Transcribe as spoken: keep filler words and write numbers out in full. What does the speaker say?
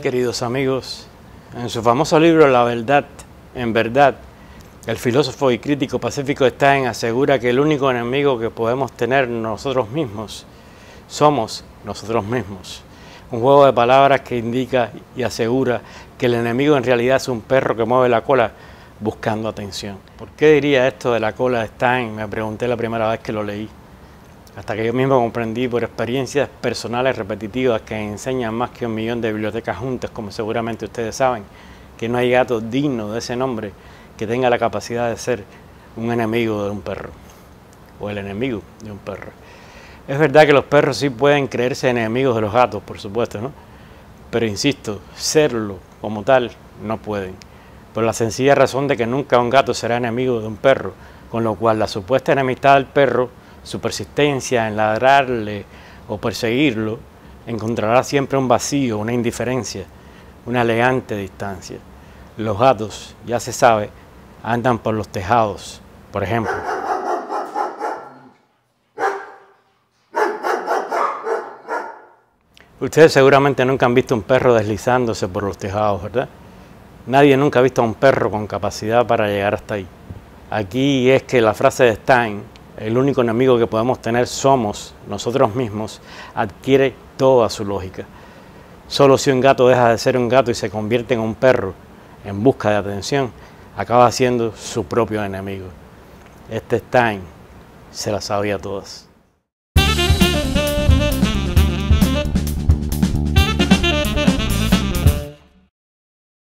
queridos amigos, en su famoso libro La Verdad en Verdad, el filósofo y crítico Pacífico Staen asegura que el único enemigo que podemos tener nosotros mismos somos nosotros mismos. Un juego de palabras que indica y asegura que el enemigo en realidad es un perro que mueve la cola buscando atención. ¿Por qué diría esto de la cola de Staen? Me pregunté la primera vez que lo leí, hasta que yo mismo comprendí por experiencias personales repetitivas que enseñan más que un millón de bibliotecas juntas, como seguramente ustedes saben, que no hay gato digno de ese nombre que tenga la capacidad de ser un enemigo de un perro, o el enemigo de un perro. Es verdad que los perros sí pueden creerse enemigos de los gatos, por supuesto, ¿no? Pero insisto, serlo como tal no pueden, por la sencilla razón de que nunca un gato será enemigo de un perro, con lo cual la supuesta enemistad del perro, su persistencia en ladrarle o perseguirlo, encontrará siempre un vacío, una indiferencia, una elegante distancia. Los gatos, ya se sabe, andan por los tejados, por ejemplo. Ustedes seguramente nunca han visto un perro deslizándose por los tejados, ¿verdad? Nadie nunca ha visto a un perro con capacidad para llegar hasta ahí. Aquí es que la frase de Staen, el único enemigo que podemos tener somos nosotros mismos, adquiere toda su lógica. Solo si un gato deja de ser un gato y se convierte en un perro en busca de atención, acaba siendo su propio enemigo. Este Staen se las sabía todas.